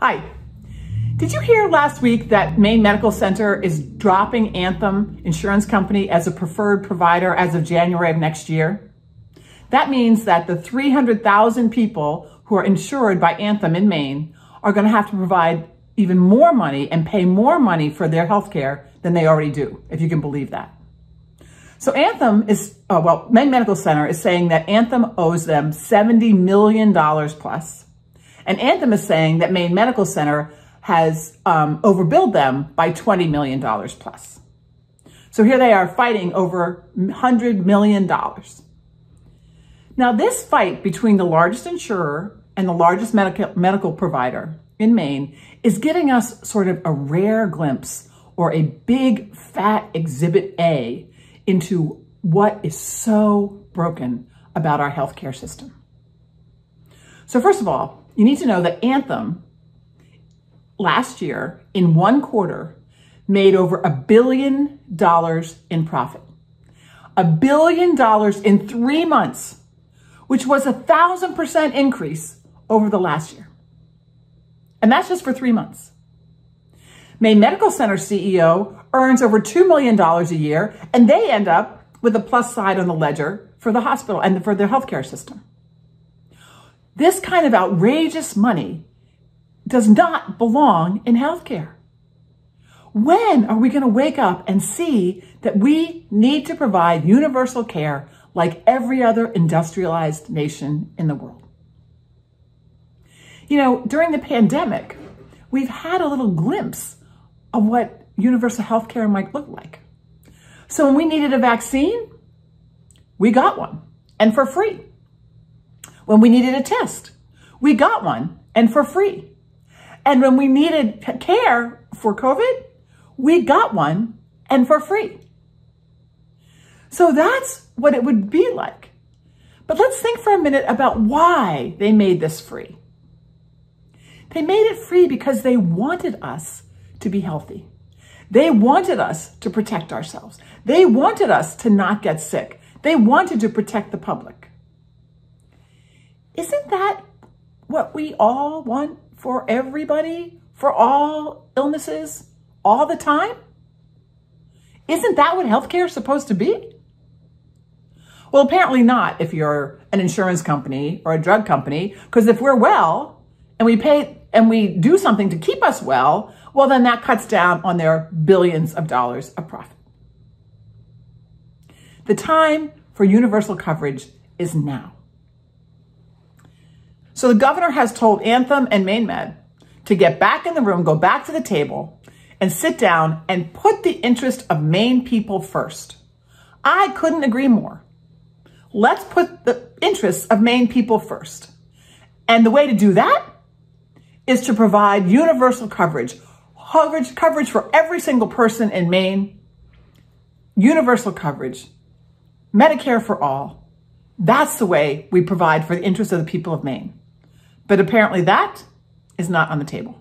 Hi, did you hear last week that Maine Medical Center is dropping Anthem Insurance Company as a preferred provider as of January of next year? That means that the 300,000 people who are insured by Anthem in Maine are going to have to provide even more money and pay more money for their health care than they already do, if you can believe that. So Anthem is, Maine Medical Center is saying that Anthem owes them $70 million plus. And Anthem is saying that Maine Medical Center has overbilled them by $20 million plus. So here they are fighting over $100 million. Now this fight between the largest insurer and the largest medical provider in Maine is giving us sort of a rare glimpse or a big fat exhibit A into what is so broken about our healthcare system. So first of all, you need to know that Anthem last year in one quarter made over $1 billion in profit. $1 billion in 3 months, which was a 1,000% increase over the last year. And that's just for 3 months. Maine Medical Center CEO earns over $2 million a year, and they end up with a plus side on the ledger for the hospital and for their healthcare system. This kind of outrageous money does not belong in healthcare. When are we going to wake up and see that we need to provide universal care like every other industrialized nation in the world? You know, during the pandemic, we've had a little glimpse of what universal health care might look like. So when we needed a vaccine, we got one, and for free. When we needed a test, we got one, and for free. And when we needed care for COVID, we got one, and for free. So that's what it would be like. But let's think for a minute about why they made this free. They made it free because they wanted us to be healthy. They wanted us to protect ourselves. They wanted us to not get sick. They wanted to protect the public. Isn't that what we all want for everybody, for all illnesses, all the time? Isn't that what healthcare is supposed to be? Well, apparently not if you're an insurance company or a drug company, because if we're well, and we pay and we do something to keep us well, well, then that cuts down on their billions of dollars of profit. The time for universal coverage is now. So the governor has told Anthem and Maine Med to get back in the room, go back to the table, and sit down and put the interest of Maine people first. I couldn't agree more. Let's put the interests of Maine people first. And the way to do that is to provide universal coverage for every single person in Maine, universal coverage, Medicare for all. That's the way we provide for the interests of the people of Maine. But apparently that is not on the table.